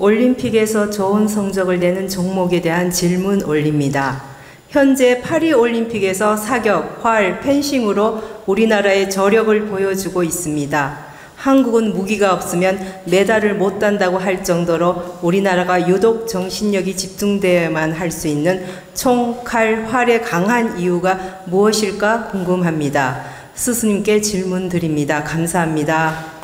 올림픽에서 좋은 성적을 내는 종목에 대한 질문 올립니다. 현재 파리올림픽에서 사격, 활, 펜싱으로 우리나라의 저력을 보여주고 있습니다. 한국은 무기가 없으면 메달을 못 딴다고 할 정도로 우리나라가 유독 정신력이 집중되어야만 할 수 있는 총, 칼, 활의 강한 이유가 무엇일까 궁금합니다. 스승님께 질문 드립니다. 감사합니다.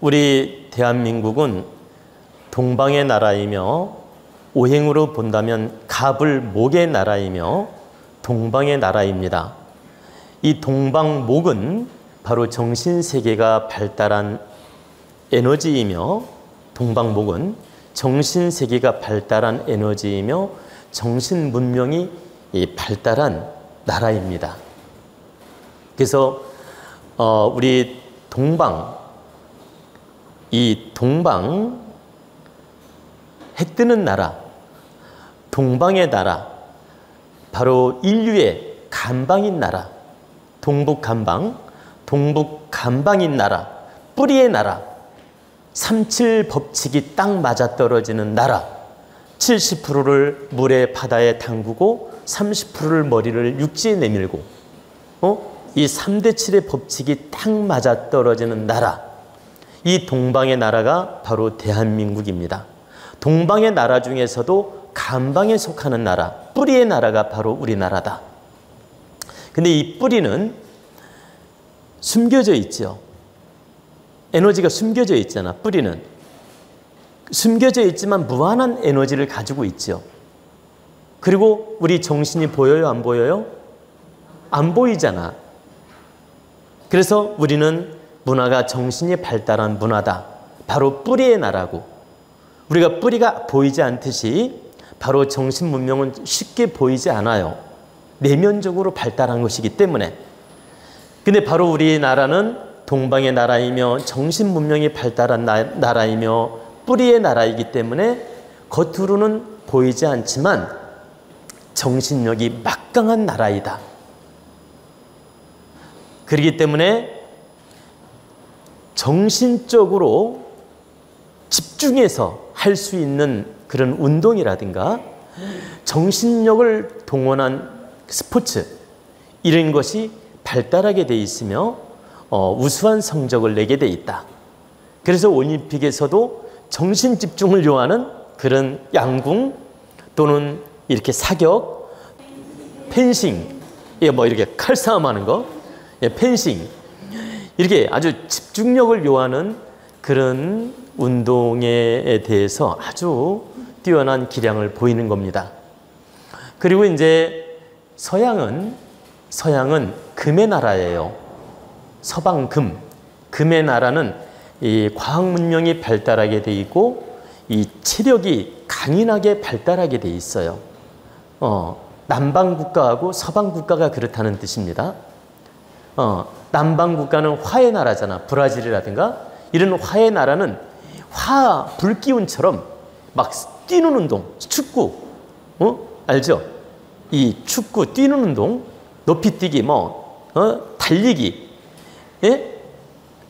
우리 대한민국은 동방의 나라이며 오행으로 본다면 갑을 목의 나라이며 동방의 나라입니다. 이 동방목은 바로 정신세계가 발달한 에너지이며 동방목은 정신세계가 발달한 에너지이며 정신문명이 발달한 나라입니다. 그래서 우리 동방, 이 동방 해뜨는 나라, 동방의 나라, 바로 인류의 간방인 나라, 동북간방, 동북간방인 나라, 뿌리의 나라, 37법칙이 딱 맞아떨어지는 나라, 70%를 물에 바다에 담그고 30%를 머리를 육지에 내밀고 이 3대7의 법칙이 딱 맞아떨어지는 나라, 이 동방의 나라가 바로 대한민국입니다. 동방의 나라 중에서도 간방에 속하는 나라, 뿌리의 나라가 바로 우리나라다. 근데 이 뿌리는 숨겨져 있죠. 에너지가 숨겨져 있잖아. 뿌리는 숨겨져 있지만 무한한 에너지를 가지고 있죠. 그리고 우리 정신이 보여요, 안 보여요? 안 보이잖아. 그래서 우리는 문화가 정신이 발달한 문화다. 바로 뿌리의 나라고. 우리가 뿌리가 보이지 않듯이 바로 정신문명은 쉽게 보이지 않아요. 내면적으로 발달한 것이기 때문에. 근데 바로 우리나라는 동방의 나라이며 정신문명이 발달한 나라이며 뿌리의 나라이기 때문에 겉으로는 보이지 않지만 정신력이 막강한 나라이다. 그렇기 때문에 정신적으로 집중해서 할 수 있는 그런 운동이라든가 정신력을 동원한 스포츠 이런 것이 발달하게 돼 있으며 우수한 성적을 내게 돼 있다. 그래서 올림픽에서도 정신 집중을 요하는 그런 양궁 또는 이렇게 사격, 펜싱, 뭐 이렇게 칼싸움하는 거, 펜싱 이렇게 아주 집중력을 요하는 그런 운동에 대해서 아주 뛰어난 기량을 보이는 겁니다. 그리고 이제 서양은 금의 나라예요. 서방 금, 금의 나라는 이 과학 문명이 발달하게 돼 있고 이 체력이 강인하게 발달하게 돼 있어요. 남방 국가하고 서방 국가가 그렇다는 뜻입니다. 남방 국가는 화의 나라잖아. 브라질이라든가 이런 화의 나라는 화 불기운처럼 막 뛰는 운동, 축구, 알죠? 이 축구 뛰는 운동, 높이 뛰기, 달리기, 예,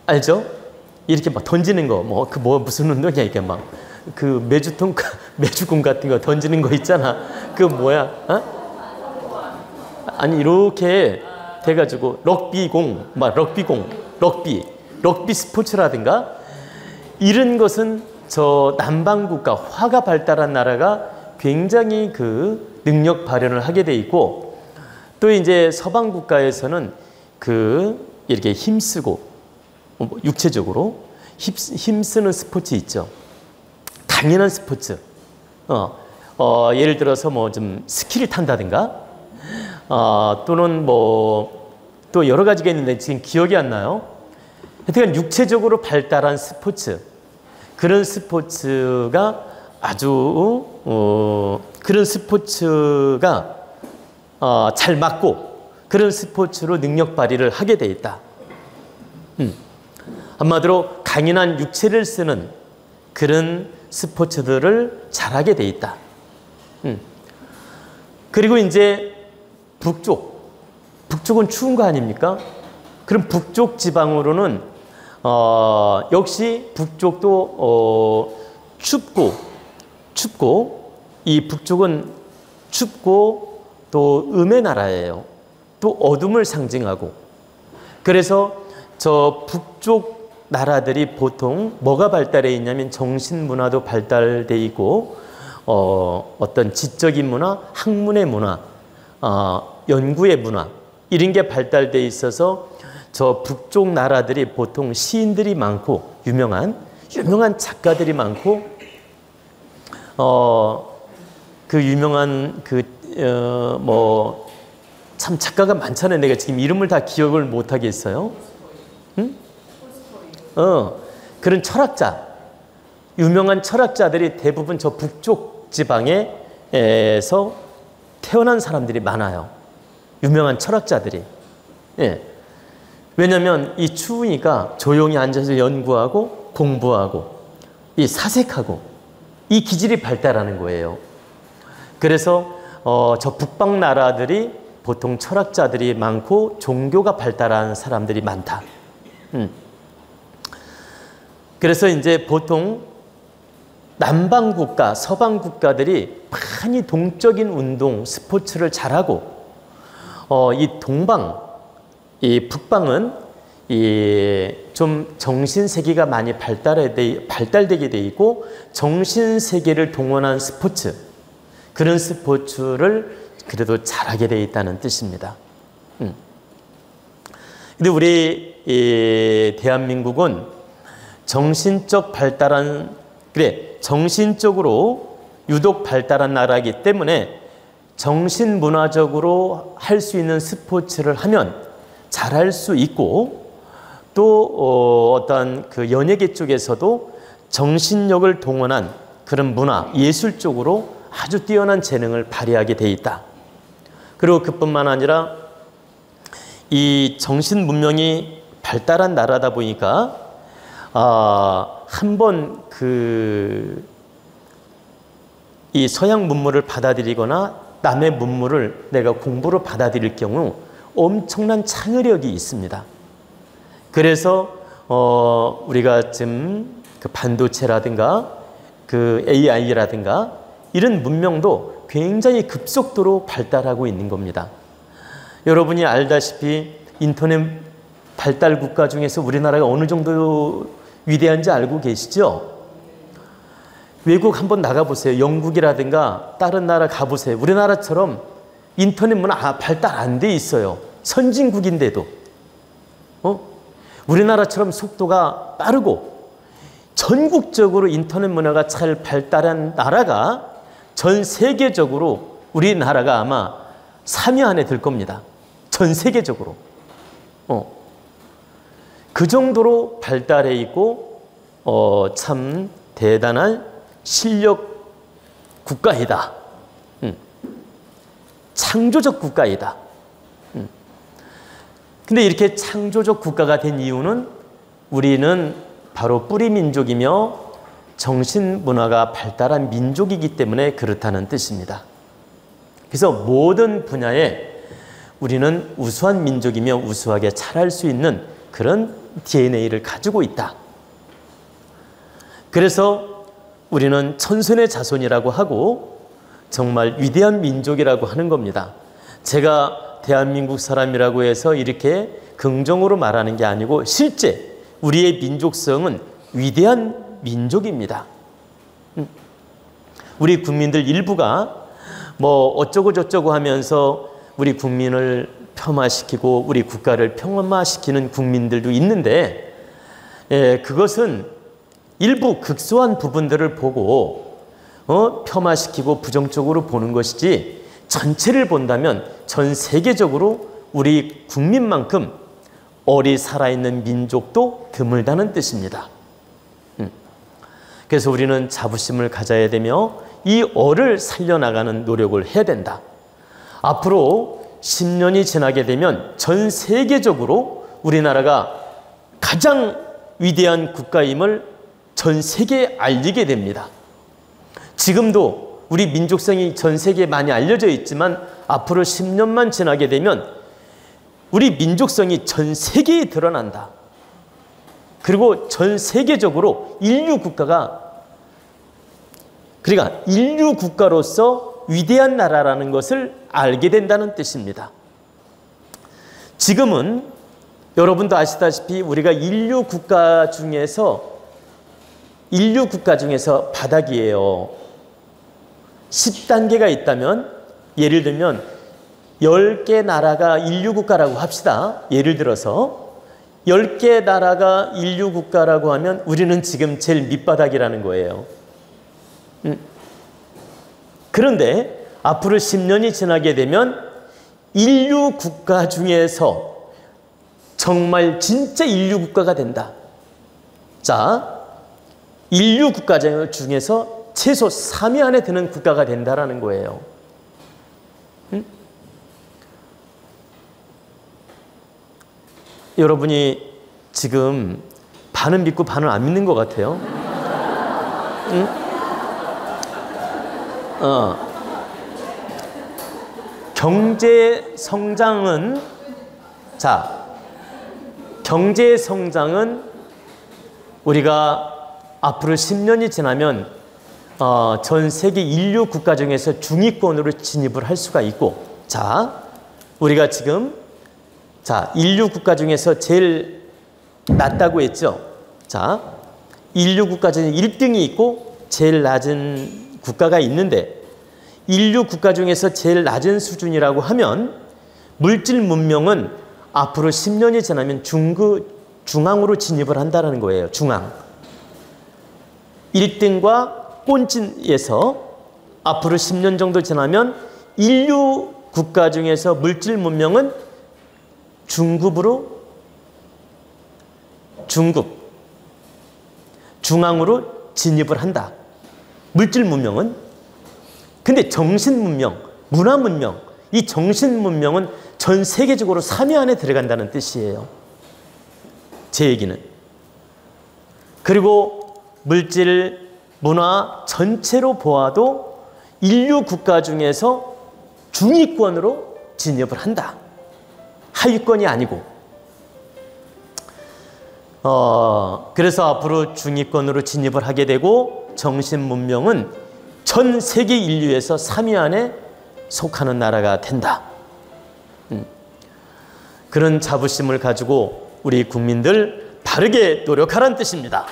알죠? 이렇게 막 던지는 거, 무슨 운동이야 이게 막 그 메주공 같은 거 던지는 거 있잖아. 그 뭐야? 아니 이렇게 돼가지고 럭비 스포츠라든가 이런 것은 저 남방국가 화가 발달한 나라가 굉장히 그 능력 발현을 하게 돼 있고 또 이제 서방국가에서는 그 이렇게 힘쓰고 육체적으로 힘쓰는 스포츠 있죠. 강인한 스포츠. 예를 들어서 좀 스키를 탄다든가 또는 또 여러 가지가 있는데 지금 기억이 안 나요. 하여튼 육체적으로 발달한 스포츠, 그런 스포츠가 아주 잘 맞고 그런 스포츠로 능력 발휘를 하게 돼 있다. 한마디로 강인한 육체를 쓰는 그런 스포츠들을 잘하게 돼 있다. 그리고 이제 북쪽은 추운 거 아닙니까? 그럼 북쪽 지방으로는 역시 북쪽도 춥고 이 북쪽은 춥고 또 음의 나라예요. 또 어둠을 상징하고. 그래서 저 북쪽 나라들이 보통 뭐가 발달해 있냐면 정신문화도 발달돼 있고 어떤 지적인 문화, 학문의 문화, 연구의 문화 이런 게 발달돼 있어서 저 북쪽 나라들이 보통 시인들이 많고 유명한 작가들이 많고 그 유명한 참 작가가 많잖아요. 내가 지금 이름을 다 기억을 못 하겠어요. 응? 그런 철학자, 유명한 철학자들이 대부분 저 북쪽 지방에서 태어난 사람들이 많아요. 유명한 철학자들이. 예. 왜냐하면 이 추우니까 조용히 앉아서 연구하고 공부하고 이 사색하고 이 기질이 발달하는 거예요. 그래서 저 북방 나라들이 보통 철학자들이 많고 종교가 발달한 사람들이 많다. 그래서 이제 보통 남방 국가, 서방 국가들이 많이 동적인 운동, 스포츠를 잘하고 이 동방, 이 북방은 좀 정신세계가 많이 발달되게 돼 있고 정신세계를 동원한 스포츠, 그런 스포츠를 그래도 잘하게 돼 있다는 뜻입니다. 근데 우리 이 대한민국은 정신적 발달한, 정신적으로 유독 발달한 나라이기 때문에 정신문화적으로 할 수 있는 스포츠를 하면 잘할 수 있고 또 어떤 그 연예계 쪽에서도 정신력을 동원한 그런 문화, 예술 쪽으로 아주 뛰어난 재능을 발휘하게 돼 있다. 그리고 그뿐만 아니라 이 정신 문명이 발달한 나라다 보니까 한번 이 서양 문물을 받아들이거나 남의 문물을 내가 공부로 받아들일 경우 엄청난 창의력이 있습니다. 그래서 우리가 지금 그 반도체라든가 그 AI라든가 이런 문명도 굉장히 급속도로 발달하고 있는 겁니다. 여러분이 알다시피 인터넷 발달 국가 중에서 우리나라가 어느 정도 위대한지 알고 계시죠? 외국 한번 나가보세요. 영국이라든가 다른 나라 가보세요. 우리나라처럼 인터넷 문화 발달 안 돼 있어요. 선진국인데도. 우리나라처럼 속도가 빠르고 전국적으로 인터넷 문화가 잘 발달한 나라가 전 세계적으로 우리나라가 아마 3위 안에 들 겁니다. 전 세계적으로. 그 정도로 발달해 있고 참 대단한 실력 국가이다. 창조적 국가이다. 근데 이렇게 창조적 국가가 된 이유는 우리는 바로 뿌리 민족이며 정신문화가 발달한 민족이기 때문에 그렇다는 뜻입니다. 그래서 모든 분야에 우리는 우수한 민족이며 우수하게 잘할 수 있는 그런 DNA를 가지고 있다. 그래서 우리는 천선의 자손이라고 하고 정말 위대한 민족이라고 하는 겁니다. 제가 대한민국 사람이라고 해서 이렇게 긍정으로 말하는 게 아니고 실제 우리의 민족성은 위대한 민족입니다. 우리 국민들 일부가 뭐 어쩌고 저쩌고 하면서 우리 국민을 폄하시키고 우리 국가를 평화시키는 국민들도 있는데 그것은 일부 극소한 부분들을 보고 폄하시키고 부정적으로 보는 것이지 전체를 본다면 전 세계적으로 우리 국민만큼 어리 살아있는 민족도 드물다는 뜻입니다. 그래서 우리는 자부심을 가져야 되며 이 어를 살려나가는 노력을 해야 된다. 앞으로 10년이 지나게 되면 전 세계적으로 우리나라가 가장 위대한 국가임을 전 세계에 알리게 됩니다. 지금도 우리 민족성이 전 세계에 많이 알려져 있지만 앞으로 10년만 지나게 되면 우리 민족성이 전 세계에 드러난다. 그리고 전 세계적으로 인류 국가가, 그러니까 인류 국가로서 위대한 나라라는 것을 알게 된다는 뜻입니다. 지금은 여러분도 아시다시피 우리가 인류 국가 중에서 바닥이에요. 10단계가 있다면, 예를 들면 10개 나라가 인류 국가라고 합시다. 예를 들어서 10개 나라가 인류 국가라고 하면 우리는 지금 제일 밑바닥이라는 거예요. 그런데 앞으로 10년이 지나게 되면 인류 국가 중에서 정말 진짜 인류 국가가 된다. 자, 인류 국가 중에서 최소 3위 안에 드는 국가가 된다라는 거예요. 여러분이 지금 반은 믿고 반은 안 믿는 것 같아요. 응? 경제 성장은 우리가 앞으로 10년이 지나면 전 세계 인류 국가 중에서 중위권으로 진입을 할 수가 있고, 자, 우리가 지금 인류 국가 중에서 제일 낮다고 했죠. 자, 인류 국가 중에 1등이 있고 제일 낮은 국가가 있는데, 인류 국가 중에서 제일 낮은 수준이라고 하면 물질 문명은 앞으로 10년이 지나면 중앙으로 진입을 한다는 거예요. 중앙. 1등과 꼰진에서 앞으로 10년 정도 지나면 인류 국가 중에서 물질 문명은 중앙으로 진입을 한다. 물질 문명은. 근데 정신 문명, 문화 문명, 이 정신 문명은 전 세계적으로 3위 안에 들어간다는 뜻이에요. 제 얘기는. 그리고 물질, 문화 전체로 보아도 인류 국가 중에서 중위권으로 진입을 한다. 하위권이 아니고. 그래서 앞으로 중위권으로 진입을 하게 되고, 정신문명은 전 세계 인류에서 3위 안에 속하는 나라가 된다. 그런 자부심을 가지고 우리 국민들 바르게 노력하란 뜻입니다.